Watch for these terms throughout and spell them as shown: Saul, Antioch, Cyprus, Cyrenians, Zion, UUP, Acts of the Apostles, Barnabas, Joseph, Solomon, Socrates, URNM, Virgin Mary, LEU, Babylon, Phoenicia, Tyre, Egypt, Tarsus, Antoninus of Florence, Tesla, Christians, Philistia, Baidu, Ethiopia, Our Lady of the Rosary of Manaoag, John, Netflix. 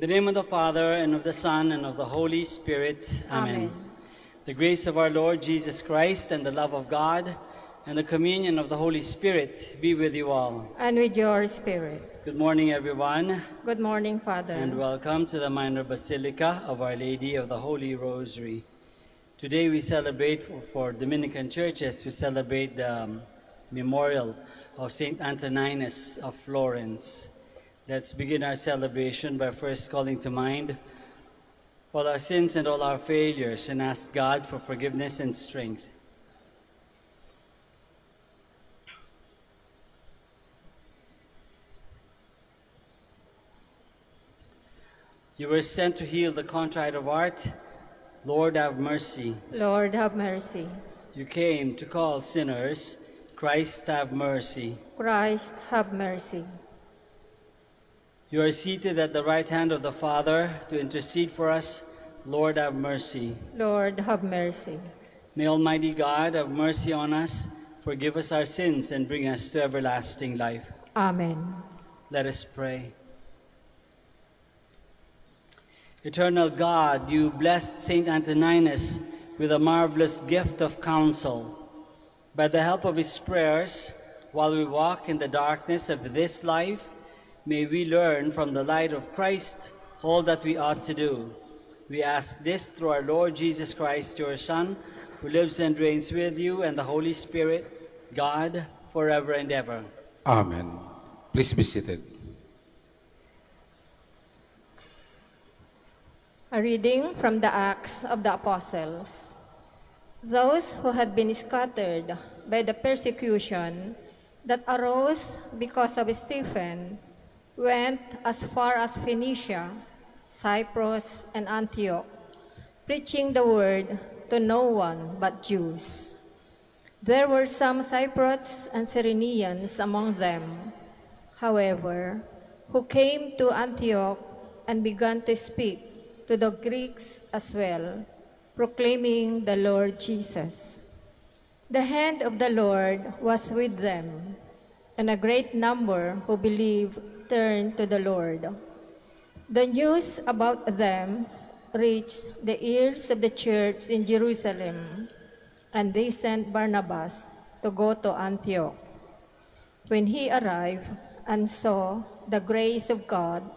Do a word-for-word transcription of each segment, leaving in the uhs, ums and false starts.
In the name of the Father, and of the Son, and of the Holy Spirit. Amen. Amen. The grace of our Lord Jesus Christ, and the love of God, and the communion of the Holy Spirit be with you all. And with your spirit. Good morning, everyone. Good morning, Father. And welcome to the Minor Basilica of Our Lady of the Holy Rosary. Today we celebrate, for, for Dominican churches, we celebrate the um, memorial of Saint Antoninus of Florence. Let's begin our celebration by first calling to mind all our sins and all our failures, and ask God for forgiveness and strength. You were sent to heal the contrite of heart. Lord, have mercy. Lord, have mercy. You came to call sinners. Christ, have mercy. Christ, have mercy. You are seated at the right hand of the Father to intercede for us. Lord, have mercy. Lord, have mercy. May Almighty God have mercy on us, forgive us our sins, and bring us to everlasting life. Amen. Let us pray. Eternal God, you blessed Saint Antoninus with a marvelous gift of counsel. By the help of his prayers, while we walk in the darkness of this life, may we learn from the light of Christ all that we ought to do. We ask this through our Lord Jesus Christ, your Son, who lives and reigns with you and the Holy Spirit, God, forever and ever. Amen. Please be seated. A reading from the Acts of the Apostles. Those who had been scattered by the persecution that arose because of Stephen went as far as Phoenicia, Cyprus, and Antioch, preaching the word to no one but Jews. There were some Cypriots and Cyrenians among them, however, who came to Antioch and began to speak to the Greeks as well, proclaiming the Lord Jesus. The hand of the Lord was with them, and a great number who believed turned to the Lord. The news about them reached the ears of the church in Jerusalem, and they sent Barnabas to go to Antioch. When he arrived and saw the grace of God,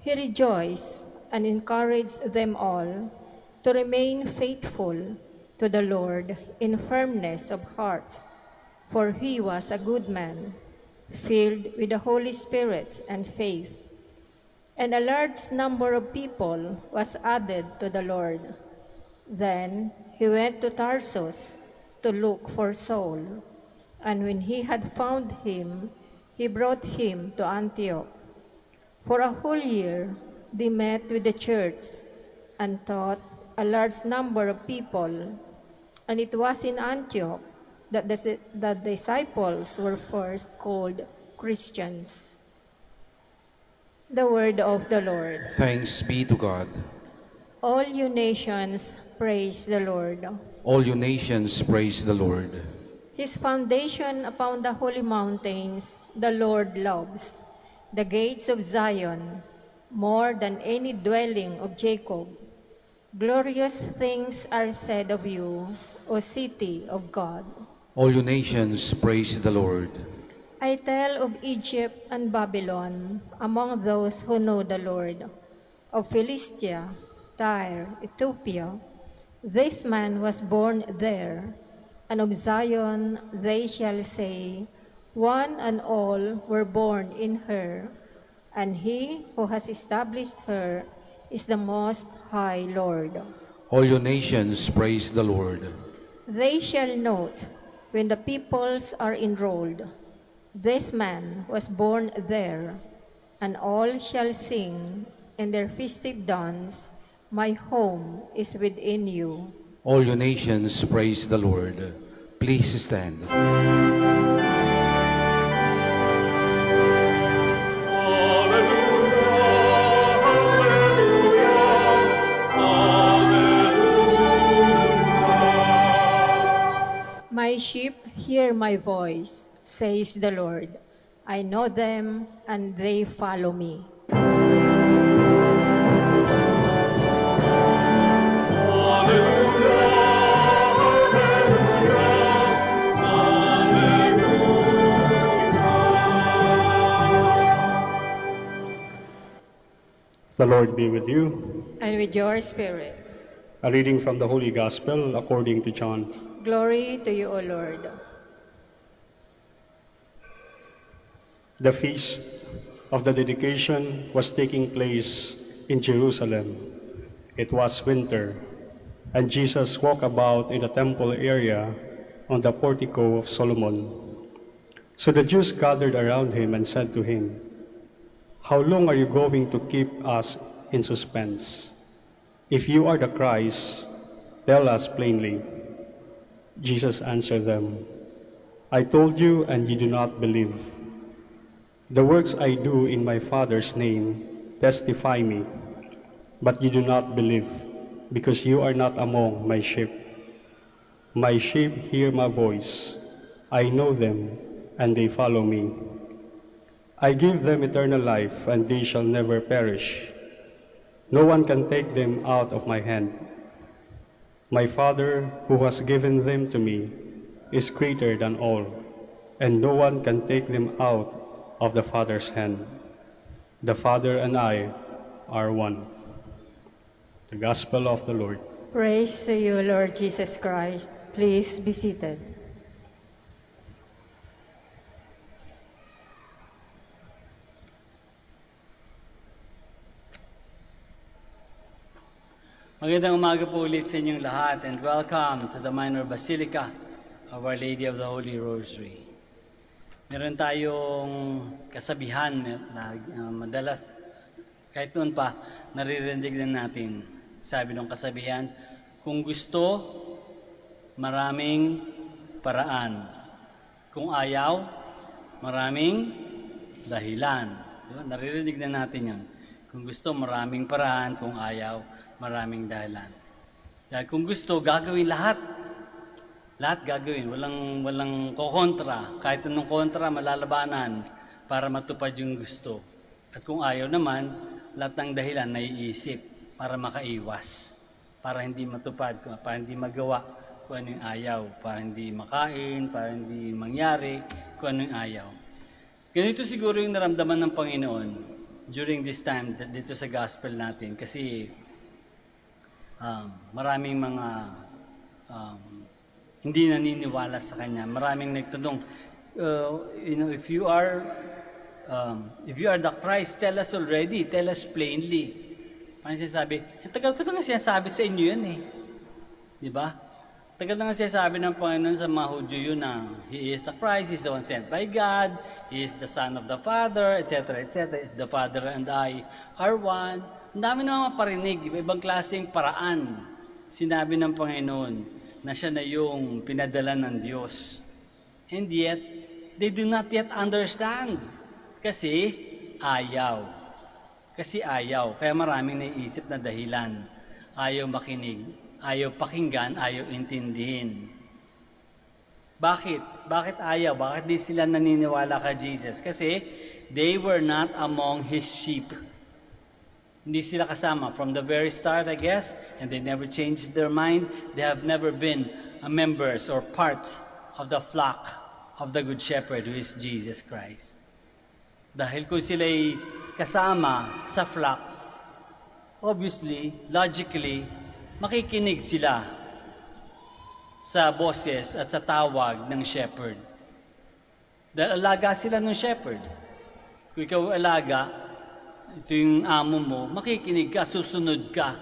he rejoiced and encouraged them all to remain faithful to the Lord in firmness of heart, for he was a good man, filled with the Holy Spirit and faith, and a large number of people was added to the Lord. Then he went to Tarsus to look for Saul, and when he had found him, he brought him to Antioch. For a whole year they met with the church and taught a large number of people, and it was in Antioch that the, the disciples were first called Christians. The word of the Lord. Thanks be to God. All you nations, praise the Lord. All you nations, praise the Lord. His foundation upon the holy mountains, the Lord loves. The gates of Zion, more than any dwelling of Jacob. Glorious things are said of you, O city of God. All you nations, praise the Lord. I tell of Egypt and Babylon among those who know the Lord, of Philistia, Tyre, Ethiopia. This man was born there, and of Zion they shall say, one and all were born in her, and he who has established her is the Most High Lord. All you nations, praise the Lord. They shall note when the peoples are enrolled, this man was born there, and all shall sing in their festive dance, my home is within you. All you nations, praise the Lord. Please stand. My sheep hear my voice, says the Lord. I know them, and they follow me. The Lord be with you. And with your spirit. A reading from the Holy Gospel according to John. Glory to you, O Lord. The feast of the dedication was taking place in Jerusalem. It was winter, and Jesus walked about in the temple area on the portico of Solomon. So the Jews gathered around him and said to him, "How long are you going to keep us in suspense? If you are the Christ, tell us plainly." Jesus answered them, "I told you and you do not believe. The works I do in my Father's name testify me, but you do not believe, because you are not among my sheep. My sheep hear my voice. I know them, and they follow me. I give them eternal life, and they shall never perish. No one can take them out of my hand. My Father, who has given them to me, is greater than all, and no one can take them out of the Father's hand. The Father and I are one." The Gospel of the Lord. Praise to you, Lord Jesus Christ. Please be seated. Magandang umaga po ulit sa inyong lahat, and welcome to the Minor Basilica of Our Lady of the Holy Rosary. Meron tayong kasabihan na uh, madalas, kahit noon pa, naririnig din natin. Sabi ng kasabihan, kung gusto, maraming paraan. Kung ayaw, maraming dahilan. Diba? Naririnig na natin yan. Kung gusto, maraming paraan. Kung ayaw, maraming dahilan. Dahil kung gusto, gagawin lahat. Lahat gagawin. Walang, walang kokontra. Kahit anong kontra, malalabanan para matupad yung gusto. At kung ayaw naman, lahat ng dahilan naiisip para makaiwas. Para hindi matupad, para hindi magawa kung ano yung ayaw. Para hindi makain, para hindi mangyari kung ano yung ayaw. Ganito siguro yung naramdaman ng Panginoon during this time dito sa gospel natin. Kasi Um, maraming mga um, hindi naniniwala sa kanya. Maraming nagtanong, uh, you know, if you are um, if you are the Christ, tell us already, tell us plainly. Ano sinasabi? Tagal ko na sinasabi sa inyo yan eh. Di ba? Tagal na sinasabi ng Panginoon sa mga Hudyo yun na He is the Christ, He is the one sent by God, He is the Son of the Father, et cetera, et cetera. The Father and I are one. Ang dami na maparinig, ibang klaseng paraan. Sinabi ng Panginoon na siya na yung pinadala ng Diyos. And yet, they do not yet understand. Kasi ayaw. Kasi ayaw. Kaya maraming naiisip na dahilan. Ayaw makinig, ayaw pakinggan, ayaw intindihin. Bakit? Bakit ayaw? Bakit di sila naniniwala kay Jesus? Kasi they were not among His sheep. Hindi sila kasama from the very start, I guess, and they never changed their mind. They have never been a members or parts of the flock of the Good Shepherd who is Jesus Christ. Dahil kung sila'y kasama sa flock, obviously, logically, makikinig sila sa boses at sa tawag ng shepherd. Dahil alaga sila ng shepherd. Kung ikaw alaga, ito yung amo mo, makikinig ka, susunod ka.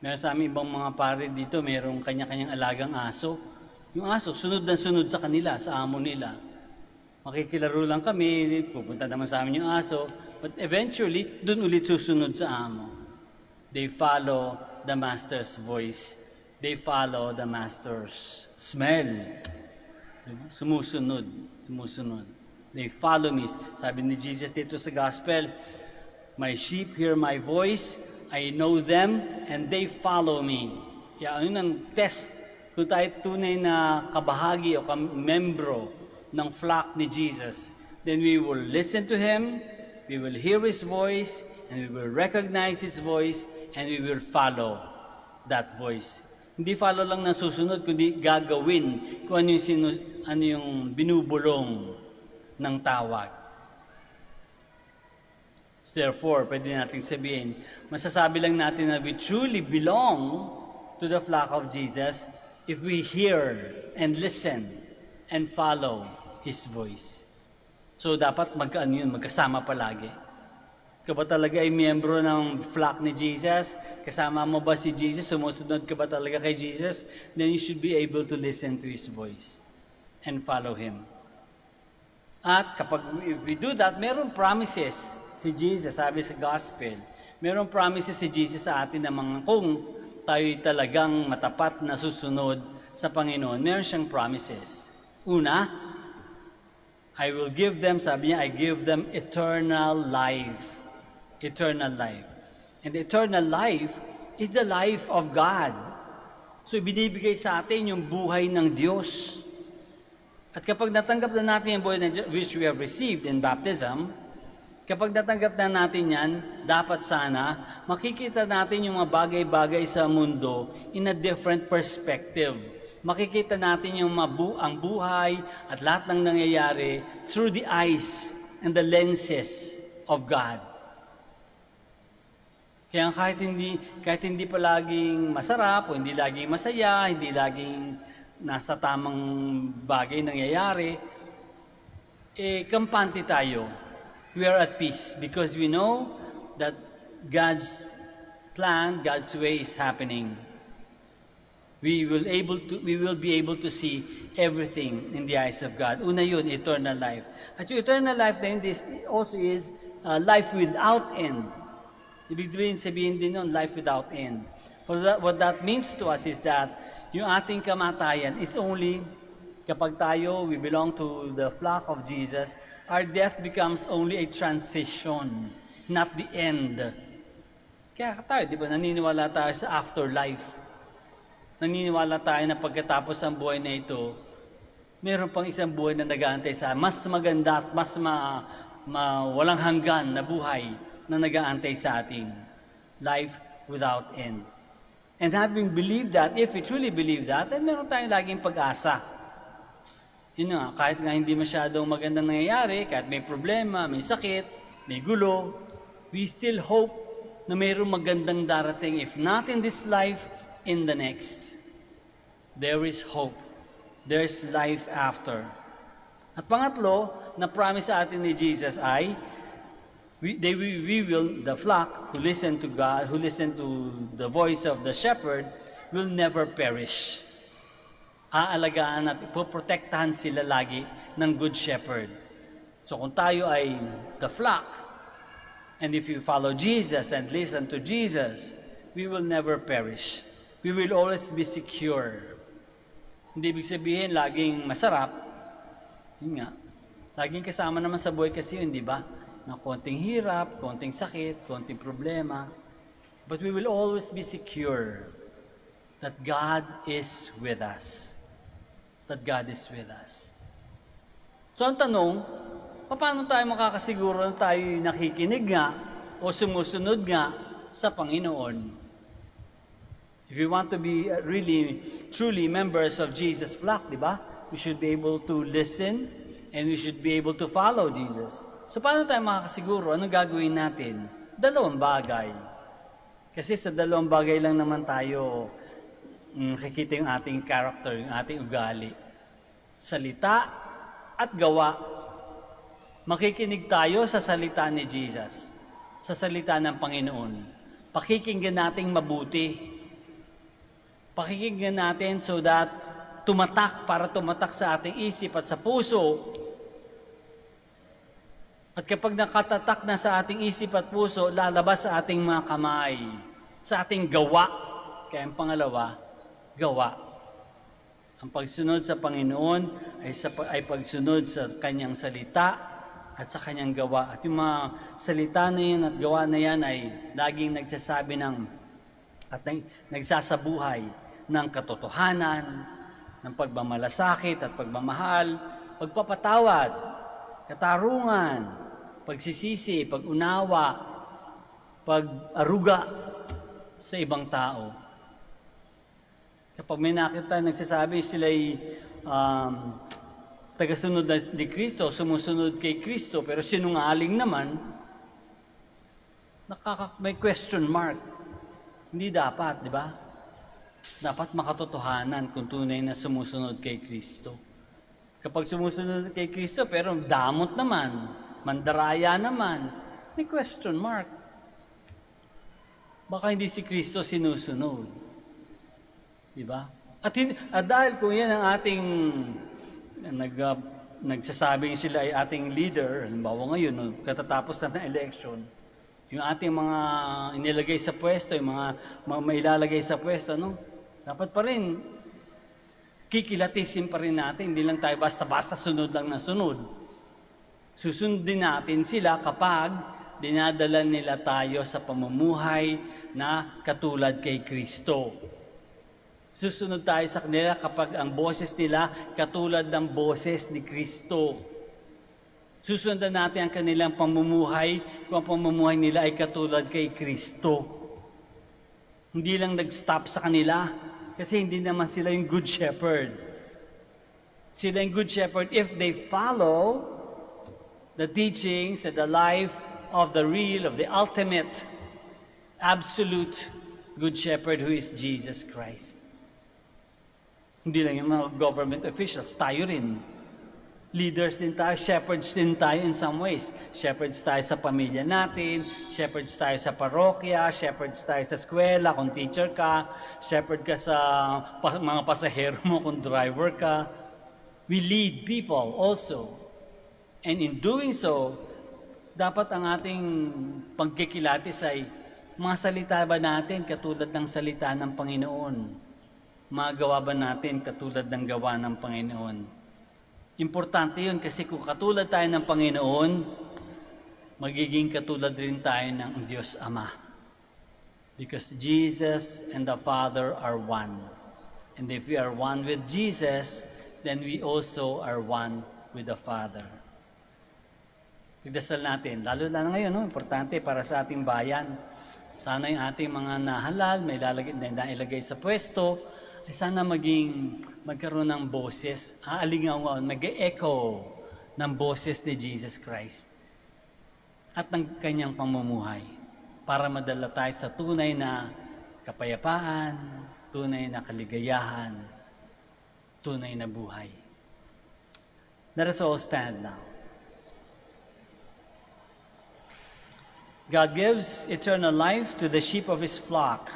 Meron sa aming ibang mga pare dito, merong kanya-kanyang alagang aso. Yung aso, sunod na sunod sa kanila, sa amo nila. Makikilaro lang kami, pupunta naman sa amin yung aso, but eventually, dun ulit susunod sa amo. They follow the master's voice. They follow the master's smell. Sumusunod, sumusunod. They follow me. Sabi ni Jesus dito sa gospel, "My sheep hear my voice, I know them, and they follow me." Kaya yun ang test kung tayo tunay na kabahagi o membro ng flock ni Jesus. Then we will listen to Him, we will hear His voice, and we will recognize His voice, and we will follow that voice. Hindi follow lang na susunod, kundi gagawin kung ano yung, sinus, ano yung binubulong ng tawag. Therefore, pwede nating sabihin, masasabi lang natin na we truly belong to the flock of Jesus if we hear and listen and follow His voice. So dapat mag, ano yun, magkasama palagi. Ka ba talaga ay miyembro ng flock ni Jesus? Kasama mo ba si Jesus? Sumusunod ka ba talaga kay Jesus? Then you should be able to listen to His voice and follow Him. At kapag if we do that, meron promises si Jesus, sabi sa Gospel. Meron promises si Jesus sa atin na mga kung tayo'y talagang matapat na susunod sa Panginoon. Meron siyang promises. Una, I will give them, sabi niya, I give them eternal life. Eternal life. And eternal life is the life of God. So, binibigay sa atin yung buhay ng Diyos. At kapag natanggap na natin yung buhay na Diyos, which we have received in baptism, kapag natanggap na natin yan, dapat sana makikita natin yung mga bagay-bagay sa mundo in a different perspective. Makikita natin yung mabu ang buhay at lahat ng nangyayari through the eyes and the lenses of God. Kaya kahit hindi, kahit hindi palaging masarap o hindi laging masaya, hindi laging nasa tamang bagay nangyayari, eh, kampante tayo. We are at peace because we know that God's plan, God's way is happening. We will, able to, we will be able to see everything in the eyes of God. Una yun, eternal life. At yung eternal life na yun, this also is uh, life without end. Ibig sabihin din yun, life without end. What that, what that means to us is that yung ating kamatayan is only kapag tayo, we belong to the flock of Jesus, our death becomes only a transition, not the end. Kaya tayo, di ba, naniniwala tayo sa afterlife. Naniniwala tayo na pagkatapos ang buhay na ito, meron pang isang buhay na nag-aantay sa mas maganda at mas ma, ma, walang hanggan na buhay na nag-aantay sa atin. Life without end. And having believed that, if we truly believe that, then meron tayong laging pag-asa. Yun nga, kahit nga hindi masyadong magandang nangyayari, kahit may problema, may sakit, may gulo, we still hope na mayroong magandang darating. If not in this life, in the next. There is hope. There is life after. At pangatlo, na promise sa atin ni Jesus ay, we, they, we, we will, the flock who listen to God, who listen to the voice of the shepherd, will never perish. Aalagaan at ipoprotektahan sila lagi ng Good Shepherd. So kung tayo ay the flock, and if you follow Jesus and listen to Jesus, we will never perish. We will always be secure. Hindi ibig sabihin laging masarap. Yun nga, laging kasama naman sa buhay kasi yun, di ba? Na konting hirap, konting sakit, konting problema. But we will always be secure that God is with us. That God is with us. So ang tanong, paano tayo makakasiguro na tayo nakikinig nga o sumusunod nga sa Panginoon? If we want to be really, truly members of Jesus' flock, di ba? We should be able to listen and we should be able to follow Jesus. So paano tayo makakasiguro? Ano gagawin natin? Dalawang bagay. Kasi sa dalawang bagay lang naman tayo nakikita yung ating character, yung ating ugali. Salita at gawa. Makikinig tayo sa salita ni Jesus, sa salita ng Panginoon. Pakikinggan natin mabuti. Pakikinggan natin so that tumatak, para tumatak sa ating isip at sa puso. At kapag nakatatak na sa ating isip at puso, lalabas sa ating mga kamay, sa ating gawa. Kaya ang pangalawa, gawa. Ang pagsunod sa Panginoon ay, sa, ay pagsunod sa kanyang salita at sa kanyang gawa. At yung mga salita na yan at gawa na yan ay laging nagsasabi ng, at nagsasabuhay ng katotohanan, ng pagmamalasakit at pagmamahal, pagpapatawad, katarungan, pagsisisi, pag-unawa, pag-aruga sa ibang tao. Kapag may nakita, nagsasabi sila'y um, tagasunod ni Kristo, sumusunod kay Kristo, pero sinungaling naman, Nakaka- may question mark. Hindi dapat, di ba? Dapat makatotohanan kung tunay na sumusunod kay Kristo. Kapag sumusunod kay Kristo, pero damot naman, mandaraya naman, may question mark. Baka hindi si Kristo sinusunod. Di ba? At, at dahil kung yan ang ating nag, uh, nagsasabing sila ay ating leader, halimbawa ngayon, katatapos na ng election, yung ating mga inilagay sa pwesto, yung mga, mga mailalagay sa pwesto, no? Dapat pa rin, kikilatisin pa rin natin, hindi lang tayo basta-basta sunod lang na sunod. Susundin natin sila kapag dinadala nila tayo sa pamumuhay na katulad kay Kristo. Susunod tayo sa kanila kapag ang boses nila katulad ng boses ni Kristo. Susundan natin ang kanilang pamumuhay kung ang pamumuhay nila ay katulad kay Kristo. Hindi lang nag-stop sa kanila kasi hindi naman sila yung Good Shepherd. Sila yung Good Shepherd if they follow the teachings and the life of the real, of the ultimate, absolute Good Shepherd who is Jesus Christ. Hindi lang yung mga government officials, tayo rin. Leaders din tayo, shepherds din tayo in some ways. Shepherds tayo sa pamilya natin, shepherds tayo sa parokya, shepherds tayo sa eskwela kung teacher ka, shepherd ka sa pas mga pasahero mo kung driver ka. We lead people also. And in doing so, dapat ang ating pagkikilatis ay mga salita ba natin katulad ng salita ng Panginoon? Magawa ba natin katulad ng gawa ng Panginoon? Importante yun kasi kung katulad tayo ng Panginoon, magiging katulad rin tayo ng Diyos Ama. Because Jesus and the Father are one. And if we are one with Jesus, then we also are one with the Father. Pagdasal natin, lalo na ngayon, no? Importante para sa ating bayan. Sana yung ating mga nahalal, may lalagay, nailagay sa pwesto, ay sana maging magkaroon ng boses, aalingawan, mag-e-echo ng boses ni Jesus Christ at ng kanyang pamumuhay para madala tayo sa tunay na kapayapaan, tunay na kaligayahan, tunay na buhay. Let us all stand now. God gives eternal life to the sheep of his flock.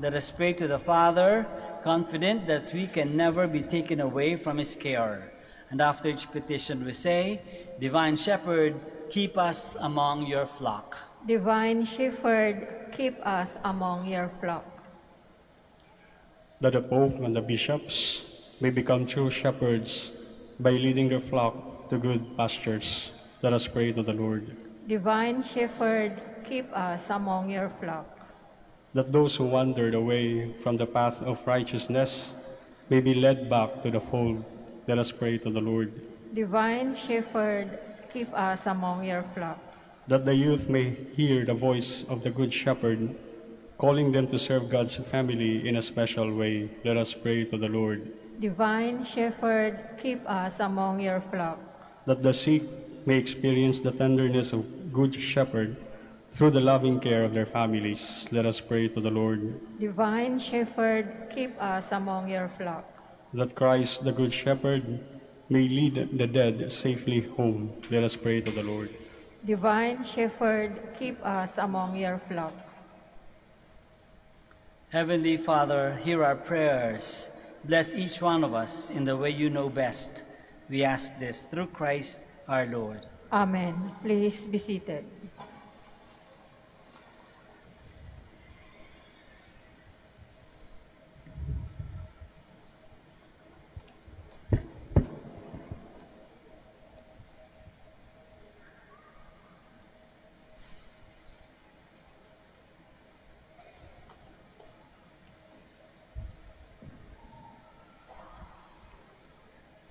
Let us pray to the Father, confident that we can never be taken away from his care. And after each petition we say, Divine Shepherd, keep us among your flock. Divine Shepherd, keep us among your flock. That the Pope and the bishops may become true shepherds by leading their flock to good pastures. Let us pray to the Lord. Divine Shepherd, keep us among your flock. That those who wandered away from the path of righteousness may be led back to the fold. Let us pray to the Lord. Divine Shepherd, keep us among your flock. That the youth may hear the voice of the Good Shepherd, calling them to serve God's family in a special way. Let us pray to the Lord. Divine Shepherd, keep us among your flock. That the sick may experience the tenderness of Good Shepherd, through the loving care of their families, let us pray to the Lord. Divine Shepherd, keep us among your flock. That Christ, the Good Shepherd, may lead the dead safely home. Let us pray to the Lord. Divine Shepherd, keep us among your flock. Heavenly Father, hear our prayers. Bless each one of us in the way you know best. We ask this through Christ our Lord. Amen. Please be seated.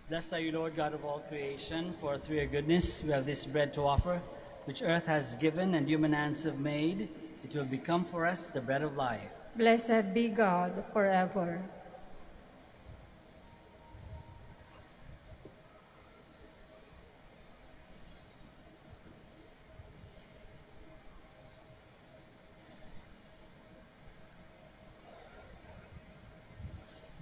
Blessed are you, Lord God of all creation, for through your goodness we have this bread to offer, which earth has given and human hands have made. It will become for us the bread of life. Blessed be God forever.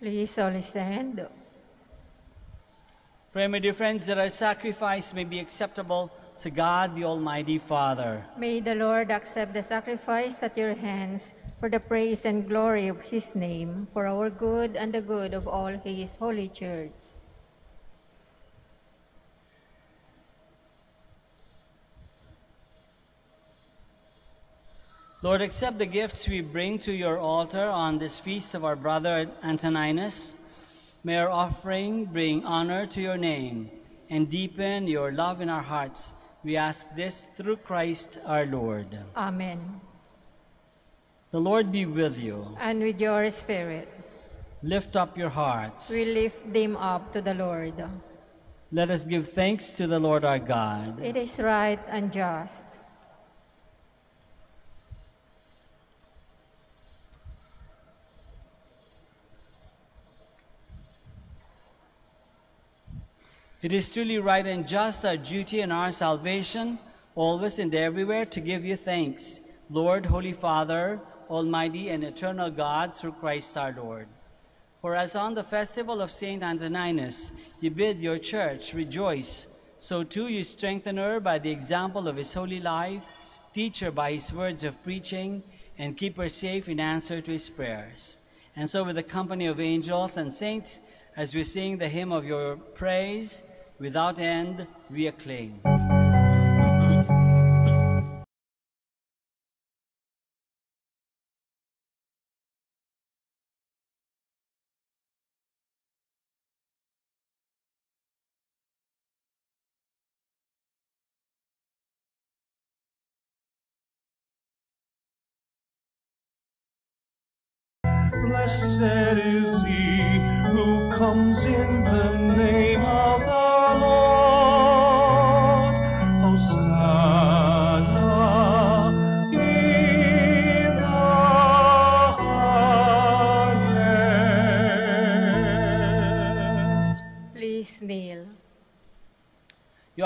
Please all stand. Pray, my dear friends, that our sacrifice may be acceptable to God, the Almighty Father. May the Lord accept the sacrifice at your hands for the praise and glory of his name, for our good and the good of all his holy church. Lord, accept the gifts we bring to your altar on this feast of our brother Antoninus. May our offering bring honor to your name and deepen your love in our hearts. We ask this through Christ our Lord. Amen. The Lord be with you. And with your spirit. Lift up your hearts. We lift them up to the Lord. Let us give thanks to the Lord our God. It is right and just. It is truly right and just, our duty and our salvation, always and everywhere to give you thanks, Lord, Holy Father, Almighty and Eternal God, through Christ our Lord. For as on the festival of Saint Antoninus you bid your church rejoice, so too you strengthen her by the example of his holy life, teach her by his words of preaching, and keep her safe in answer to his prayers. And so with the company of angels and saints, as we sing the hymn of your praise, without end we acclaim. Blessed is he who comes in the name of the Lord. Hosanna in the highest. Please kneel. You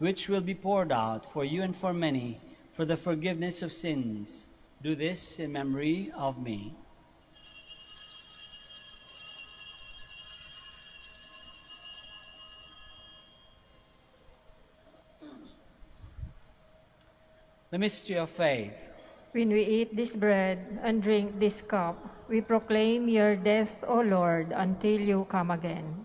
which will be poured out for you and for many, for the forgiveness of sins. Do this in memory of me." The mystery of faith. When we eat this bread and drink this cup, we proclaim your death, O Lord, until you come again.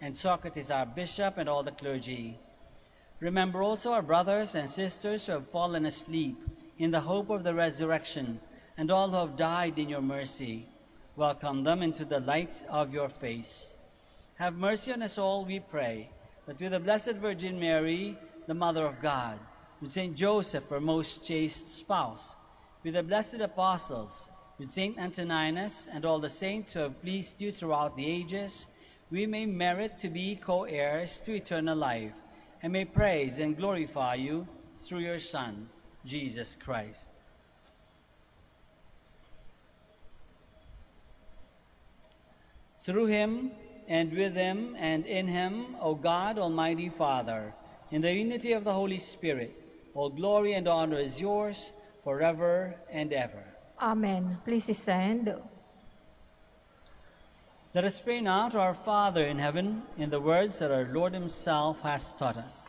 and Socrates, our Bishop, and all the clergy. Remember also our brothers and sisters who have fallen asleep in the hope of the resurrection, and all who have died in your mercy. Welcome them into the light of your face. Have mercy on us all, we pray, but to the Blessed Virgin Mary, the Mother of God, with Saint Joseph, her most chaste spouse, with the Blessed Apostles, with Saint Antoninus and all the saints who have pleased you throughout the ages, we may merit to be co-heirs to eternal life, and may praise and glorify you through your Son, Jesus Christ. Through him, and with him, and in him, O God, Almighty Father, in the unity of the Holy Spirit, all glory and honor is yours forever and ever. Amen. Please stand. Let us pray now to our Father in heaven in the words that our Lord himself has taught us.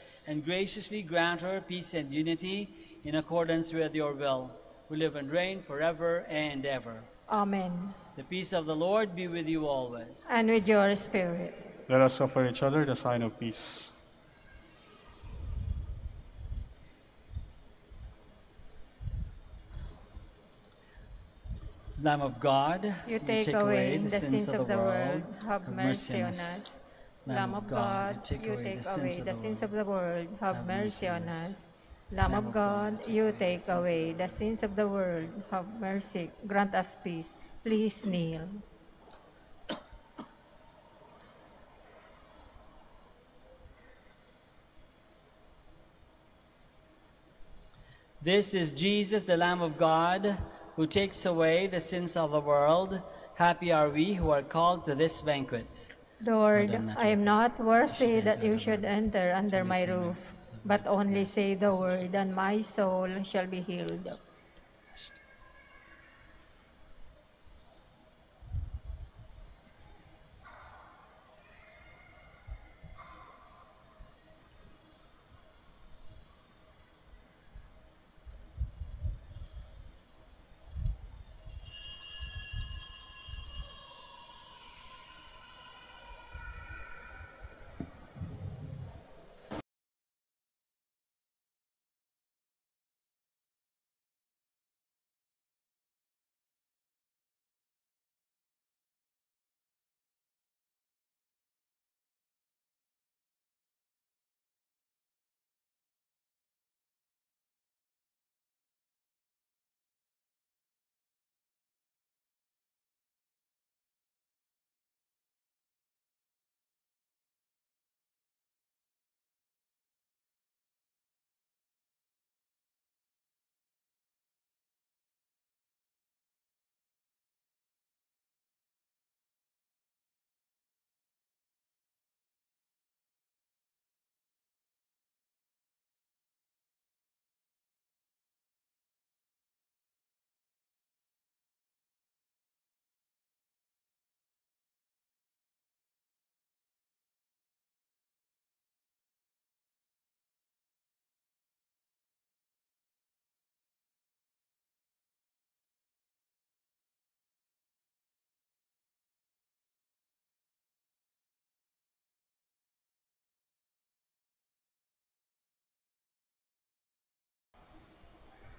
and graciously grant her peace and unity in accordance with your will, who live and reign forever and ever. Amen. The peace of the Lord be with you always. And with your spirit. Let us offer each other the sign of peace. Lamb of God, you take, you take away the sins of the world, have mercy on us. Lamb of God, you take away the sins of the world, have mercy on us. Lamb of God, you take away the sins of the world, have mercy. Grant us peace. Please kneel. This is Jesus, the Lamb of God, who takes away the sins of the world. Happy are we who are called to this banquet. Lord, I am not worthy that you should enter under my roof, but only say the word, and my soul shall be healed.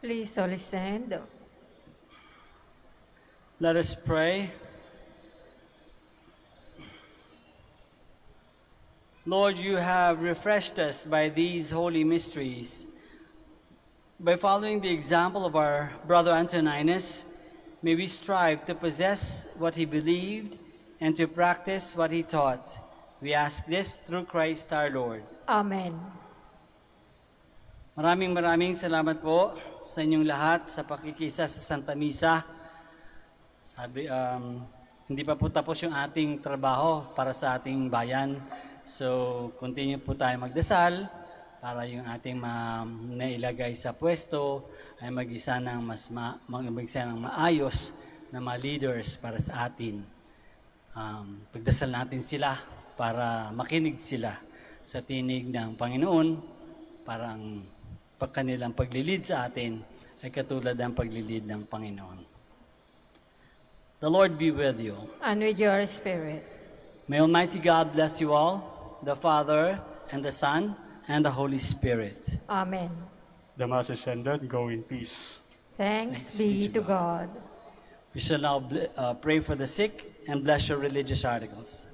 Please all stand. Let us pray. Lord, you have refreshed us by these holy mysteries. By following the example of our brother Antoninus, may we strive to possess what he believed and to practice what he taught. We ask this through Christ our Lord. Amen. Maraming maraming salamat po sa inyong lahat sa pakikisa sa Santa Misa. Sabi, um, hindi pa po tapos yung ating trabaho para sa ating bayan. So, continue po tayo magdasal para yung ating ma nailagay sa pwesto ay mag-isa ng mas ma mag-isa ng maayos na mga leaders para sa atin. Um, pagdasal natin sila para makinig sila sa tinig ng Panginoon para ang pagkanilang paglilid sa atin ay katulad ng paglilid ng Panginoon. The Lord be with you. And with your spirit. May Almighty God bless you all, the Father and the Son, and the Holy Spirit. Amen. The Mass is ended. Go in peace. Thanks, Thanks be to God. God. We shall now uh, pray for the sick and bless your religious articles.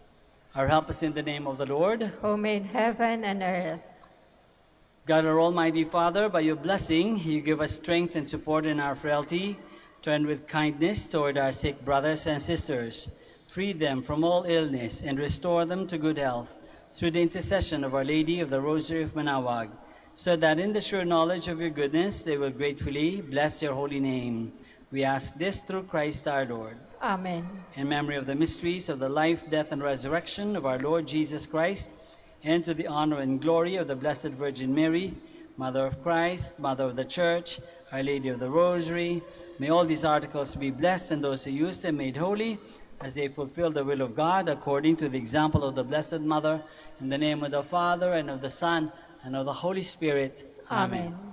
Our help is in the name of the Lord, who made heaven and earth. God, our Almighty Father, by your blessing, you give us strength and support in our frailty. Turn with kindness toward our sick brothers and sisters. Free them from all illness and restore them to good health, through the intercession of Our Lady of the Rosary of Manaoag, so that in the sure knowledge of your goodness, they will gratefully bless your holy name. We ask this through Christ our Lord. Amen. In memory of the mysteries of the life, death, and resurrection of our Lord Jesus Christ, and to the honor and glory of the Blessed Virgin Mary, Mother of Christ, Mother of the Church, Our Lady of the Rosary, may all these articles be blessed and those who use them made holy, as they fulfill the will of God according to the example of the Blessed Mother, in the name of the Father, and of the Son, and of the Holy Spirit. Amen. Amen.